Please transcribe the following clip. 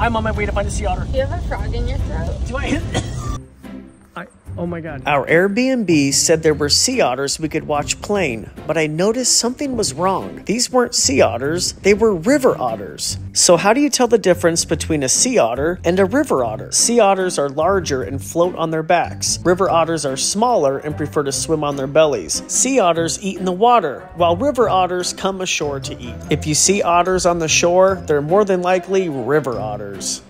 I'm on my way to find a sea otter. You have a frog in your throat. Do I? Oh my God. Our Airbnb said there were sea otters we could watch playing, but I noticed something was wrong. These weren't sea otters, they were river otters. So how do you tell the difference between a sea otter and a river otter? Sea otters are larger and float on their backs. River otters are smaller and prefer to swim on their bellies. Sea otters eat in the water, while river otters come ashore to eat. If you see otters on the shore, they're more than likely river otters.